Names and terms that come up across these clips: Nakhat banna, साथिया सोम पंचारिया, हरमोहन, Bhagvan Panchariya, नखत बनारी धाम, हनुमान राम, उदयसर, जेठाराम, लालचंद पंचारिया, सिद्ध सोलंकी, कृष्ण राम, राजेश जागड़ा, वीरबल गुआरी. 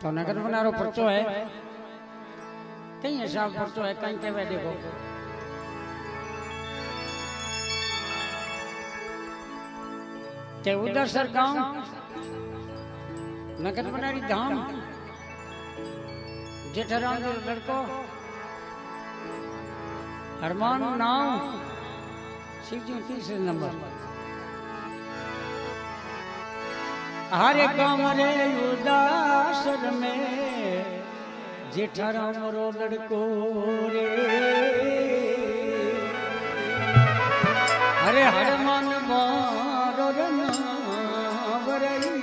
तो नकद बनारो पर्चो है, कहीं ऐसा पर्चो है, कहीं कहवे देखो। ते उधर सरगांव नकद बनारी धाम जेठाराम जो लड़को हरमान नाम शिव जी 30 नंबर हरे कमरे उदासर में जेठाराम रो लड़को रे हरे हरमान बारो रन बरई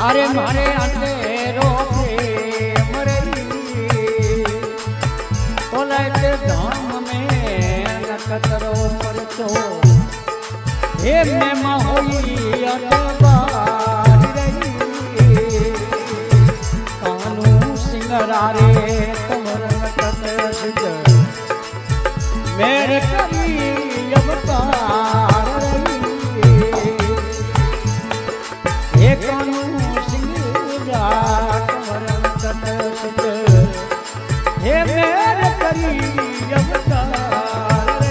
अरे मारे अंधेरो प्रेम रही बोलत धाम में नकद रो परचो हे मैं महोई अटबार रही कानू सिंगरारे तुमर नकद सिज मेरे करी अवतार रही हे कानू हे मेरे करीब अवतार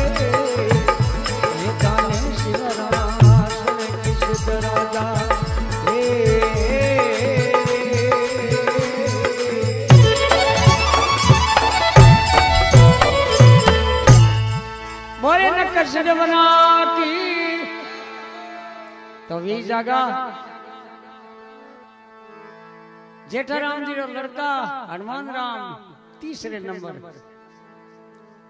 हे काने शिवराज किस राजा बोरे नक्कड़ बनाती तो भी जगह जेठाराम जी रो लड़का हनुमान राम 30 नंबर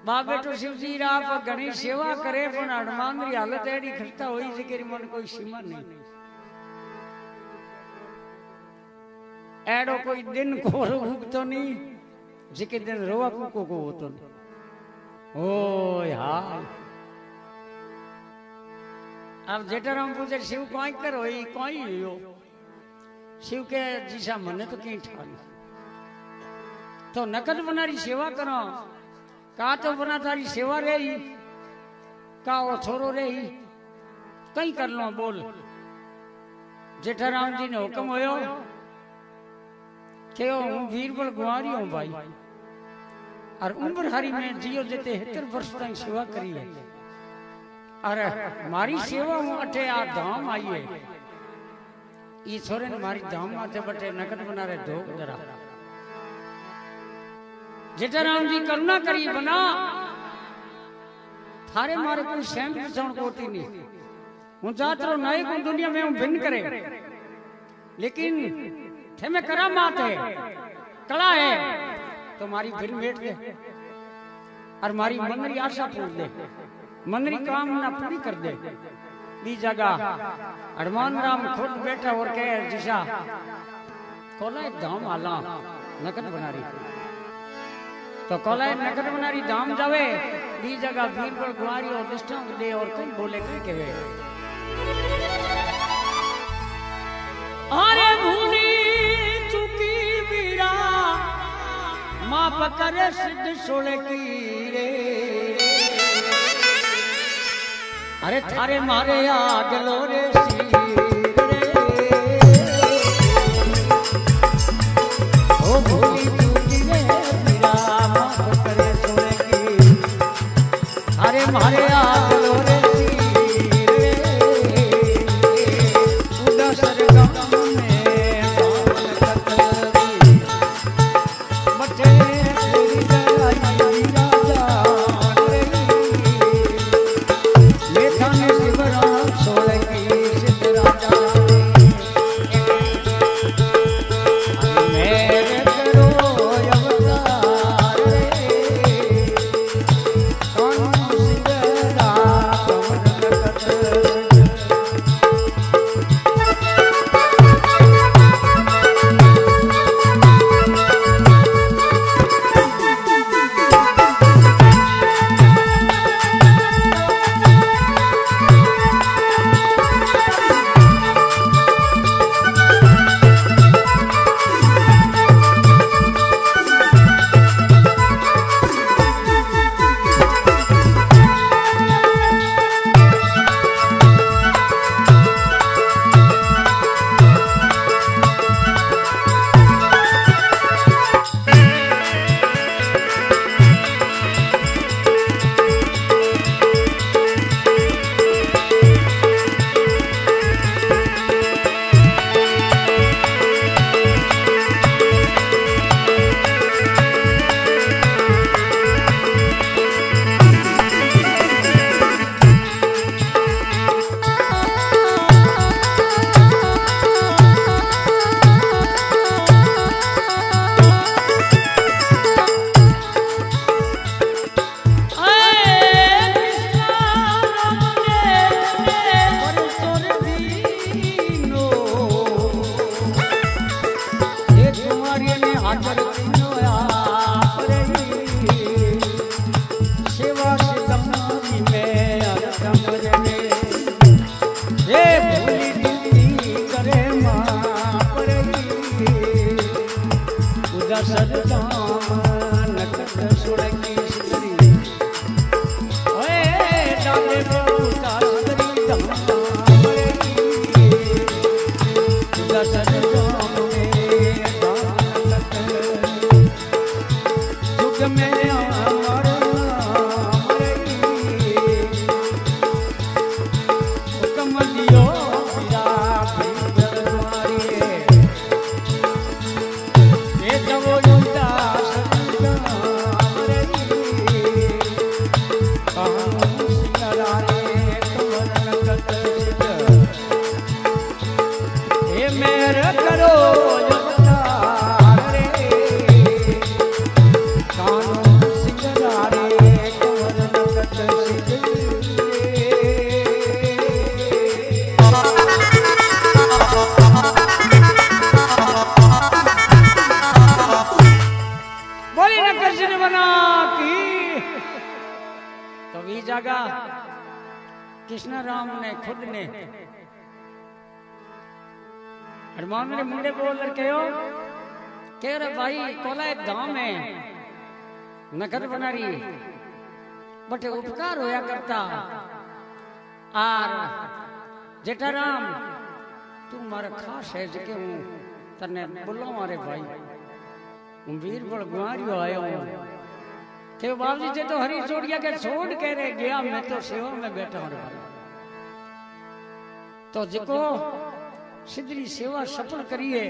मां बेटो शिवजी आप घनी सेवा करे पर हनुमान री हालत एडी खस्ता होई जी के मन कोई सीमा नहीं एडो कोई दिन को रोक तो नहीं जिके दिन रोवा को हो तो नहीं। ओ यार अब जेठाराम पूछे शिव कोई करो ही कोई हो शिव के जीसा मने तो कहीं ठानी तो नकद बनारी सेवा करो का तो बना तारी सेवा रही का वो छोरो रही कहीं कर लो बोल। जेठाराम जी ने हुक्म होयो के हूँ वीरबल गुआरी हूँ भाई और उम्र हरी में जियो जेते 70 वर्ष तक सेवा करी है और मारी सेवा हूँ अठे आ धाम आई है ई छोरे ने मारी धाम माथे बटे नकद बना रहे धोक जरा। जेठाराम जी करुणा करी बना थारे मारे कोई सैंप जण कोती नहीं हूँ जातरो नए को दुनिया में हूँ भिन्न करे लेकिन थे मैं करा मात है कला है तो मारी भिन्न मेट दे और मारी मनरी आशा पूरी दे मनरी काम ना पूरी कर दे दी जगह हनुमान राम खुद बैठा और कह जिशा कोला धाम आला नकद बना रही तो कोला नकद बना रही धाम जावे दी जगह बीरबल गुआरी और दृष्टांत दे और कौन बोले कहीं कहे अरे भूली चुकी वीरा माँ पकर सिद्ध सोले की रे अरे थारे मारे आग लो रे की जगह कृष्ण राम ने खुद ने हनुमान मेरे मुंडे बोल रखे हो कह रहे भाई कोला एक धाम है नखत बना रही बट उपकार होया करता आर जेठाराम तू मारा खास है जके हूं तने बुलाओ मारे भाई वीर बड़ गुआरियो आयो के बाबूजी जे तो हरी छोड़िया के छोड़ के रे गया मैं तो सेवा में बैठा हूं तो जको सिद्धरी सेवा सफल करिए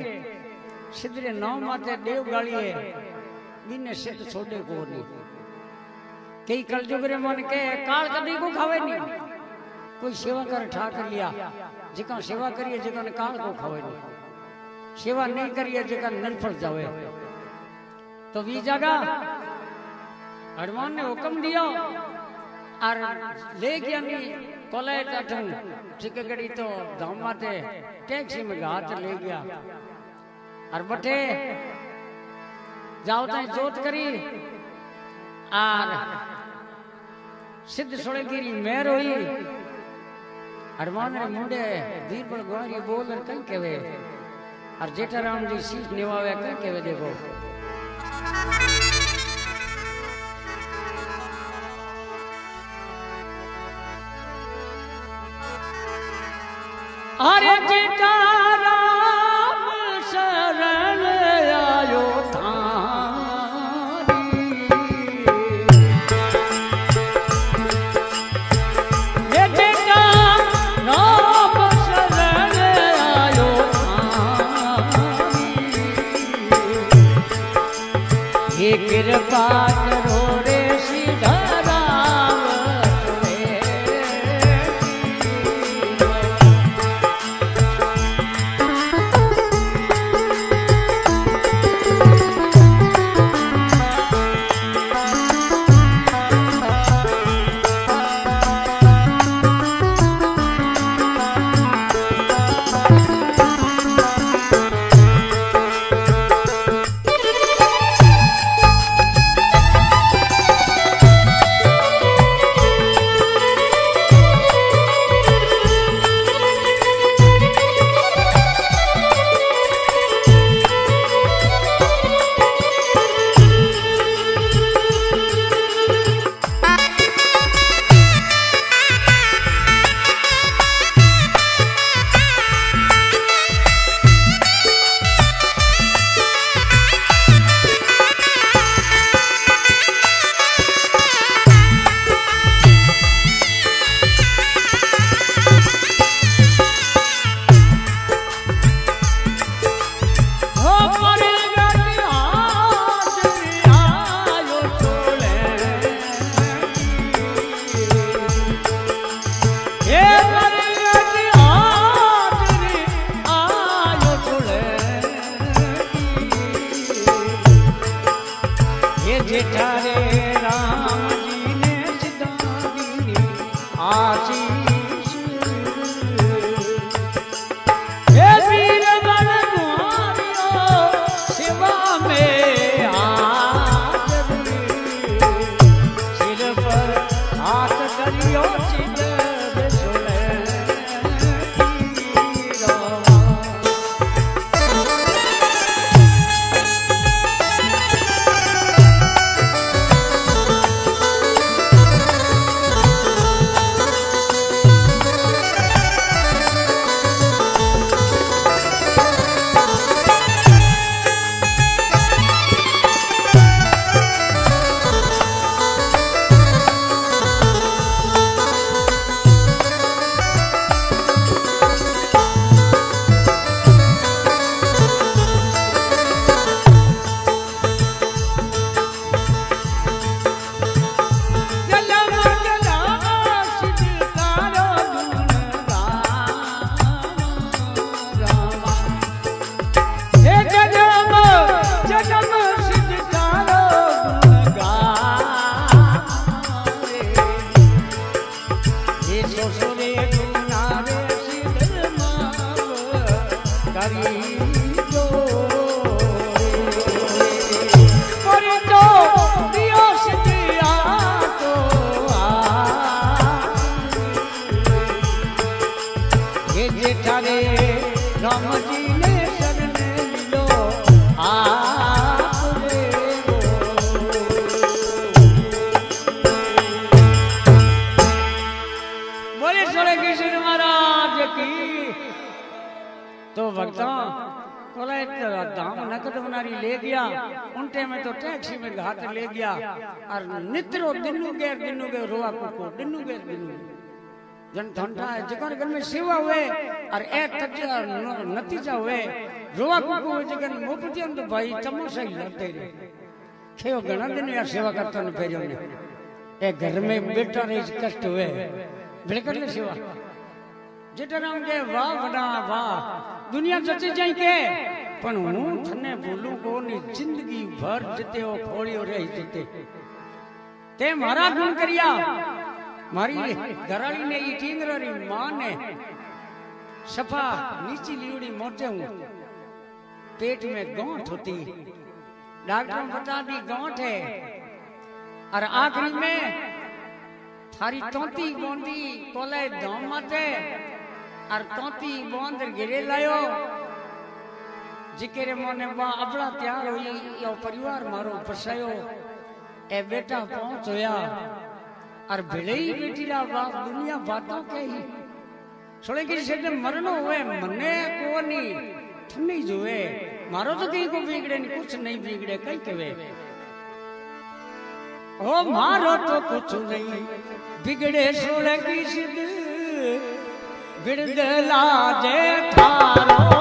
सिद्धरे नाम माते देव गालिए बिने सिद्ध छोड़े को नहीं कई कलयुग रे मन के काल कभी को खावे नहीं कोई सेवा कर ठा कर लिया जिका सेवा करिए जिका ने काल को खावे नहीं सेवा नहीं करिए जिका नरफल जावे तो वी जगह हनुमान ने हुक्म दिया और ले गया नहीं कोलाय टाठन चिकगड़ी तो धाम माते टैक्सी में घाट ले गया और बटे जाओ ताई जोत करी और सिद्ध सोलगिरी मेहर हुई हनुमान ने मुंडे वीरबल गुआरी बोल और कहीं कहवे और जेठाराम जी शीश निभावे कहीं कहवे देखो अरे जेठाराम शरण आयो थारी जेठाराम शरण आयो थारी ये कृपा करो रे सीधा धाम नकद बनारी ले गया उनटे में तो टैक्सी में घात ले गया और नित्रो दिनु गैर रोआ कुको दिनु जन ठंडा है जगन घर में सेवा हुए और एक तजा नतीजा हुए रोआ कुको जगन मोपती हम तो भाई चमोसा ही लड़ते रहे खेव गणा दिन यार सेवा करता न भेजो ने एक घर में बेटा रही कष्ट हुए बिलकुल नहीं सेवा जितराम के वाह बड़ा वाह दुनिया जची जाए के पर हूँ थने बोलू को नहीं जिंदगी भर जिते हो फोड़ी हो रही जिते ते मारा गुण करिया मारी घराली ने ये टींगरारी माँ ने सफा नीची लीवड़ी मोटे हूँ पेट में गांठ होती डॉक्टर बता दी गांठ है और आखिरी में थारी तोती बोंदी कोले धाम माते और तोती बोंद गिरे लायो जिकेरे मोने बा अबड़ा तैयार हुई यो परिवार मारो फसायो ए बेटा पहुंच होया और भिड़े ही बेटी रा बाप दुनिया बातों के ही छोड़े कि से मरनो हुए मने को नहीं थमी जुए मारो तो कहीं को बिगड़े नहीं कुछ नहीं बिगड़े कहीं कहे ओ मारो तो कुछ नहीं बिगड़े सोले की सिद्ध बिरदला जे थारो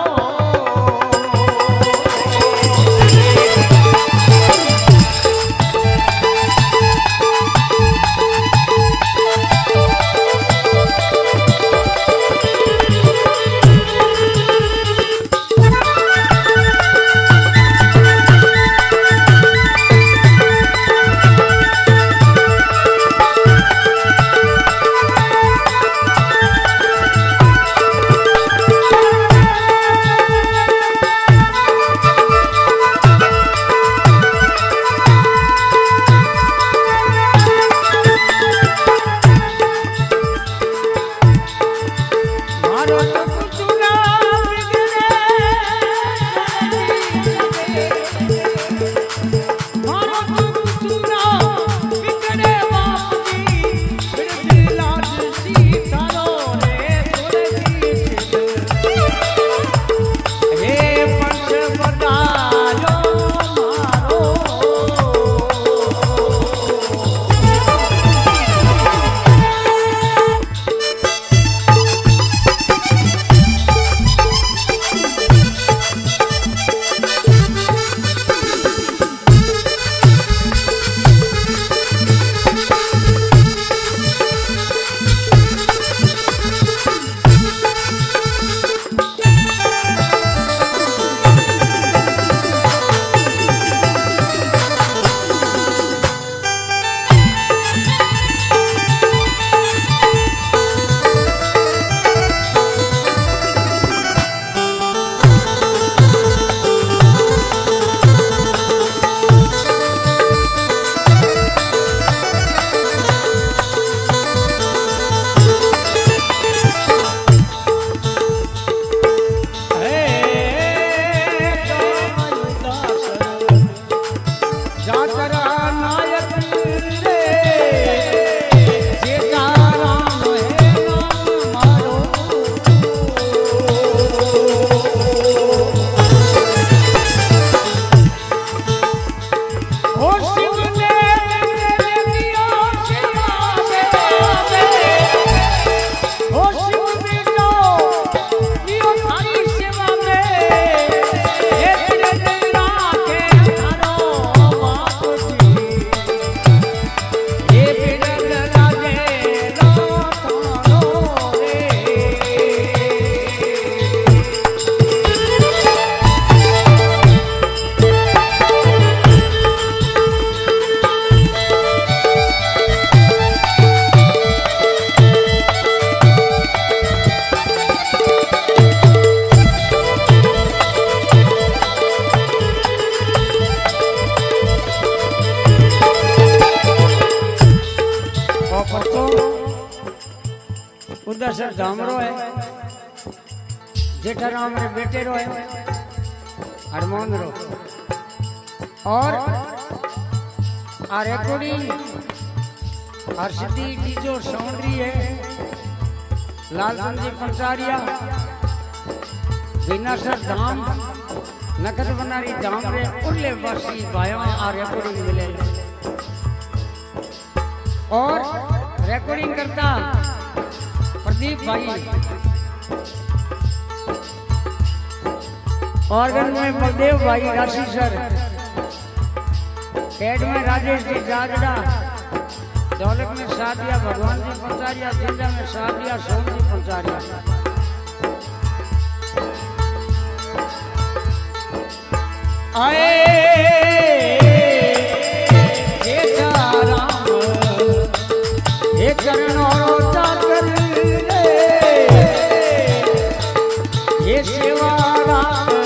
उदयसर धाम रो है जेठाराम रे बेटे रो है हरमोहन रो और आरेकोड़ी हर्षदी जी जो सौंदरी है लालचंद जी पंचारिया बिनासर धाम नखत बनारी धाम रे उरले वासी भाइयों आ रिकॉर्डिंग मिले और रिकॉर्डिंग करता प्रदीप भाई ऑर्गन में बलदेव भाई राशि सर, पेड़ में राजेश जी जागड़ा, दौलत में साथिया भगवान जी पंचारिया, जिंदा में साथिया सोम जी पंचारिया। आए राम हे चरण ये सेवा राम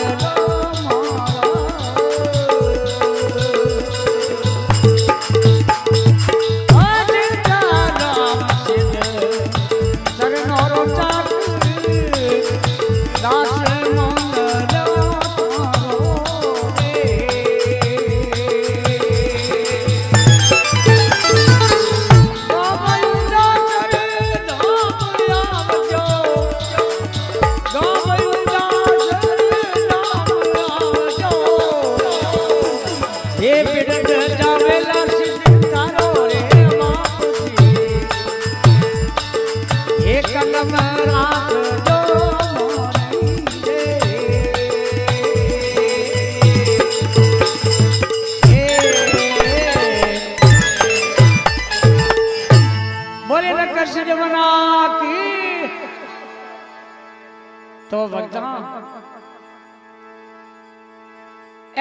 तो भक्ता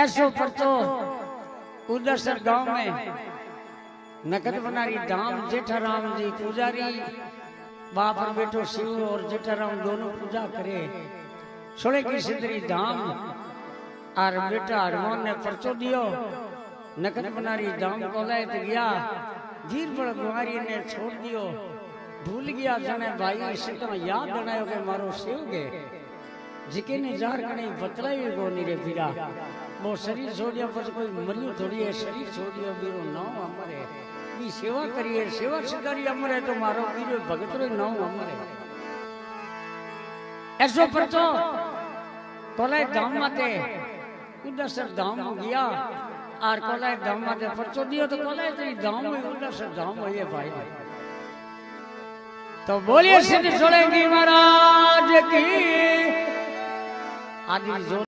ऐसो पर तो उदरसर गांव में नखत बनारी धाम जेठाराम जी पुजारी बाप पर बैठो शिव और जेठाराम दोनों पूजा करे सोने की सिद्धरी धाम और बेटा हरमोन ने परचो दियो नखत बनारी धाम को लाए तो गया धीर बड़ गुआरी ने छोड़ दियो भूल गया जाने भाई सिद्धो याद बनायो के मारो शिव गे जिके ने जार कने बतलाई गो नीरे पीरा वो शरीर छोड़िया पर कोई मरियो थोड़ी है शरीर छोड़ियो बीरो ना हमारे की सेवा करिए सेवा सिदारी हमारे तो मारो बीरो भगत रो ना हमारे ऐसो पर तो कोले धाम माते उदसर धाम हो गया और कोले धाम माते परचो दियो तो कोले तेरी धाम में उदसर धाम हो ये भाई तो बोलिए सिद्ध सोलंकी महाराज की आदि।